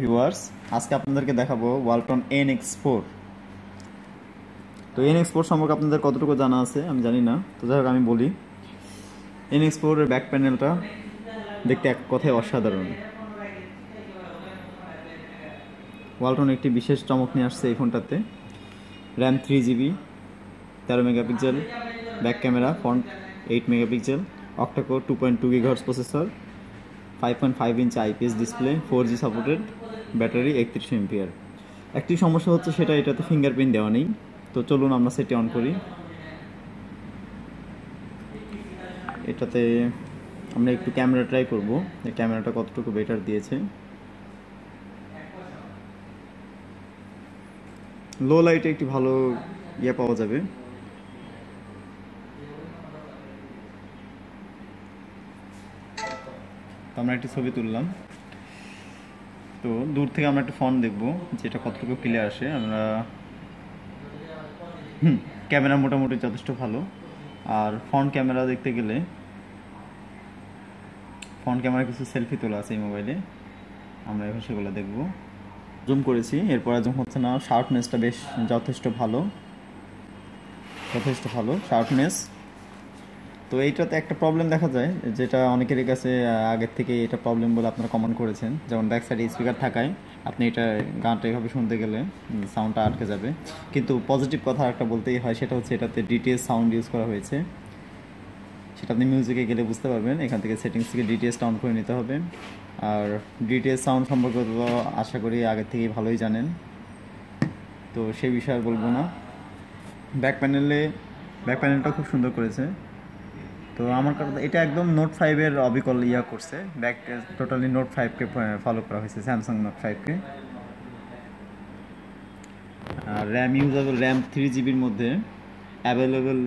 Viewers আজকে আপনাদেরকে দেখাবো ওয়ালটন NX4। তো NX4 সম্পর্কে আপনাদের কতটুকু জানা আছে আমি জানি না, তো যাই হোক আমি বলি। NX4 এর ব্যাক প্যানেলটা দেখতে এক কথায় অসাধারণ। ওয়ালটন একটি বিশেষ চমক নিয়ে আসছে এই ফোনটাতে। RAM 3GB, 13 megapixel back camera, front 8 megapixel, octa core 2.2 GHz processor, 5.5 inch IPS display, 4G supported, battery 31 ampere. একটি সমস্যা হচ্ছে সেটা এটাতে ফিঙ্গারপ্রিন্ট দেওয়া নেই। তো চলুন আমরা সেটি অন করি। এটাতে আমরা একটু ক্যামেরা ট্রাই করবো, ক্যামেরাটা কতটুকু বেটার দিয়েছে। লো লাইটে একটি ভালো ইয়ে পাওয়া যাবে। তো আমরা একটি ছবি তুললাম, তো দূর থেকে আমরা একটা ফোন দেখবো যেটা কতটুকু ক্লিয়ার আসে। আমরা ক্যামেরা মোটামুটি যথেষ্ট ভালো। আর ফ্রন্ট ক্যামেরা দেখতে গেলে ফ্রন্ট ক্যামেরা কিছু সেলফি তোলা আছে এই মোবাইলে, আমরা এখন সেগুলো দেখব। জুম করেছি, এরপর জুম হচ্ছে না। শার্পনেসটা বেশ যথেষ্ট ভালো শার্পনেস। তো এইটাতে একটা প্রবলেম দেখা যায়, যেটা অনেকেরই কাছে আগের থেকে এটা প্রবলেম বলে আপনারা কমেন্ট করেছেন। যেমন ব্যাক সাইডে স্পিকার থাকায় আপনি এটা গানটা এইভাবে শুনতে গেলে সাউন্ডটা আটকে যাবে। কিন্তু পজিটিভ কথা একটা বলতেই হয়, সেটা হচ্ছে এটাতে DTS সাউন্ড ইউজ করা হয়েছে। সেটা আপনি মিউজিকে গেলে বুঝতে পারবেন। এখান থেকে সেটিংস থেকে DTS অন করে নিতে হবে। আর DTS সাউন্ড সম্পর্কে তো আশা করি আগের থেকেই ভালোই জানেন, তো সে বিষয়ে আর বলবো না। ব্যাক প্যানেলটা খুব সুন্দর করেছে। তো আমার কথা এটা একদম Note 5 এর অবিকল ইয়া করছে। ব্যাক টোটালি Note 5 কে ফলো করা হয়েছে, স্যামসাং Note 5 কে। আর র্যাম ইউজেবল, র্যাম 3GB'র মধ্যে অ্যাভেলেবেল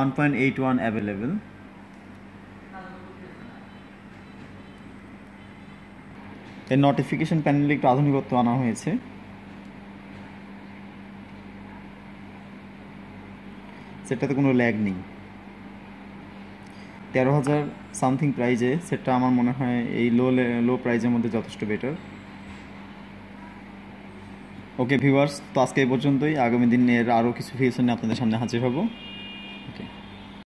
1.81 অ্যাভেলেবেল। এই নোটিফিকেশন প্যানেলে একটু আধুনিকত্ব আনা হয়েছে। সেটাতে কোনো ল্যাগ নেই। 13,000 সামথিং প্রাইজে সেটটা আমার মনে হয় এই লো প্রাইজের মধ্যে যথেষ্ট বেটার। ওকে ভিউয়ার্স, তো আজকে এই পর্যন্তই। আগামী দিনের আরও কিছু ফিচার নিয়ে আপনাদের সামনে হাজির হব।